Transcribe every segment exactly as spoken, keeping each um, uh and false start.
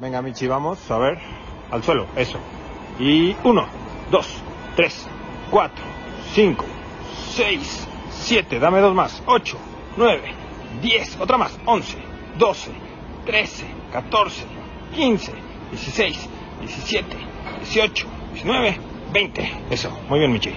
Venga, Michi, vamos, a ver, al suelo, eso. Y uno, dos, tres, cuatro, cinco, seis, siete, dame dos más, ocho, nueve, diez, otra más, once, doce, trece, catorce, quince, dieciséis, diecisiete, dieciocho, diecinueve, veinte. Eso, muy bien, Michi.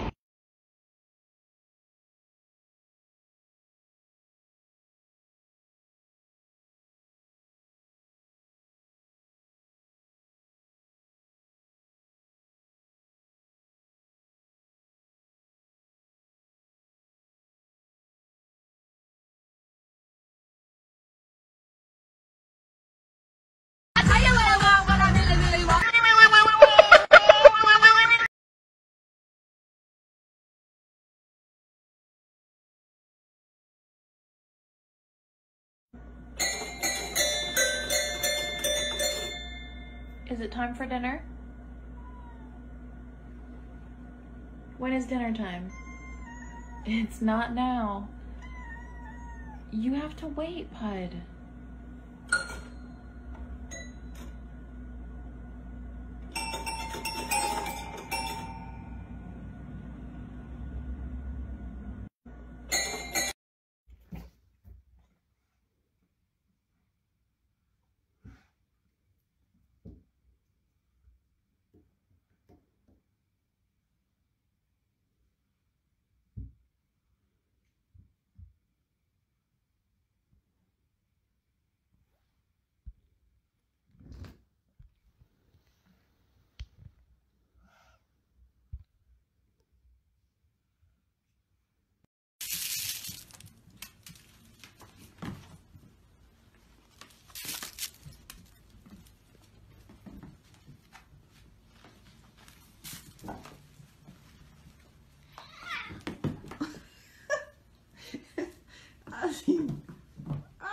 Is it time for dinner? When is dinner time? It's not now. You have to wait, Pud.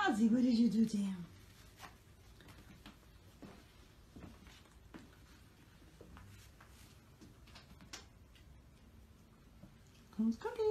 Ozzy, what did you do to him? Comes Cookie.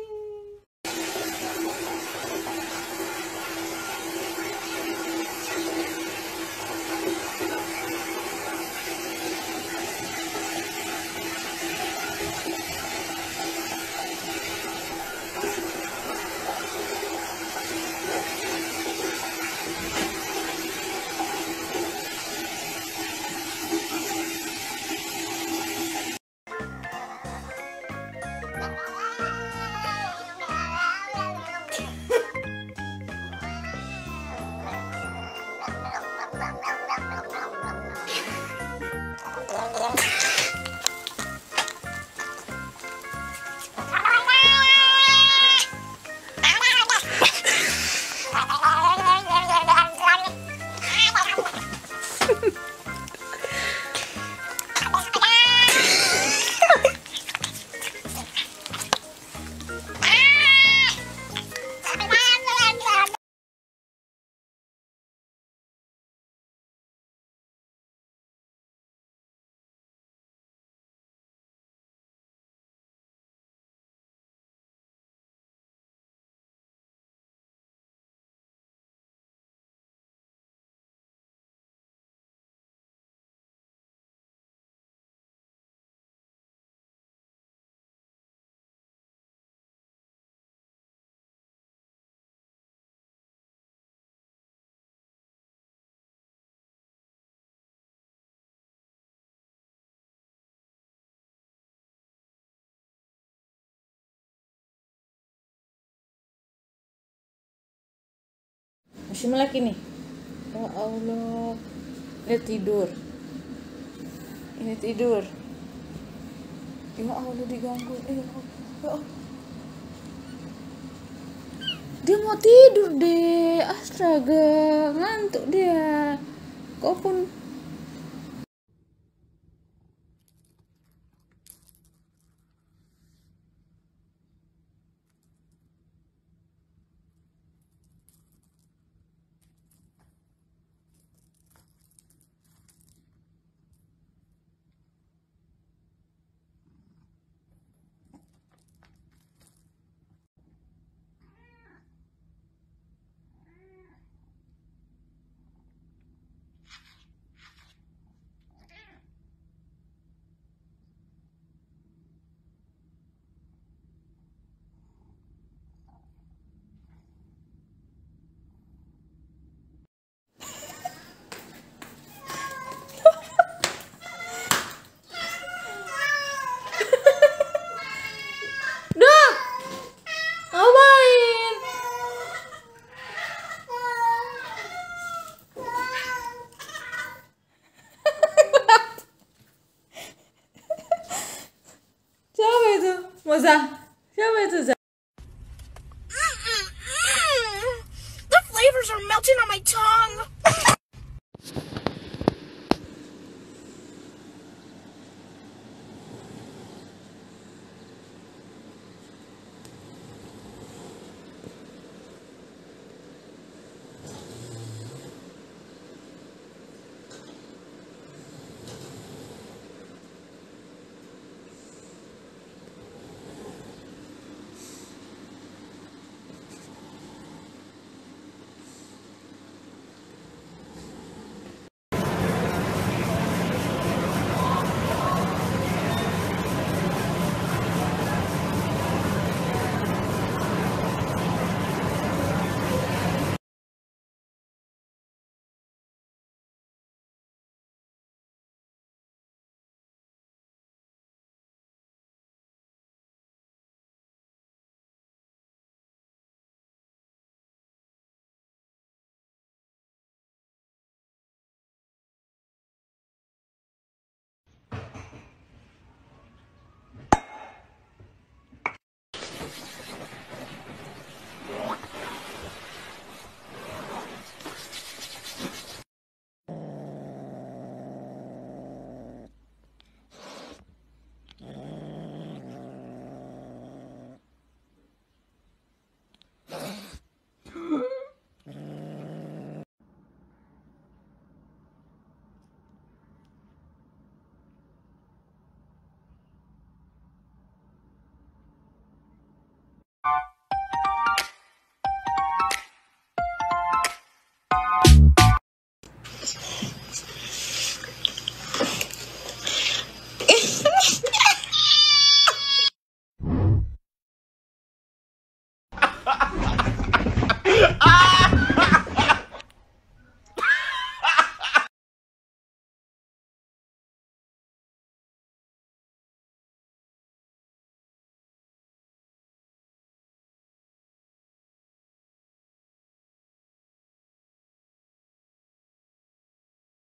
Masih melek ini. Ya Allah. Ini tidur. Ini tidur. Ya Allah, diganggu. Ya Allah. Dia mau tidur deh. Astaga, ngantuk dia. Kok pun O sea, ya ves, o sea.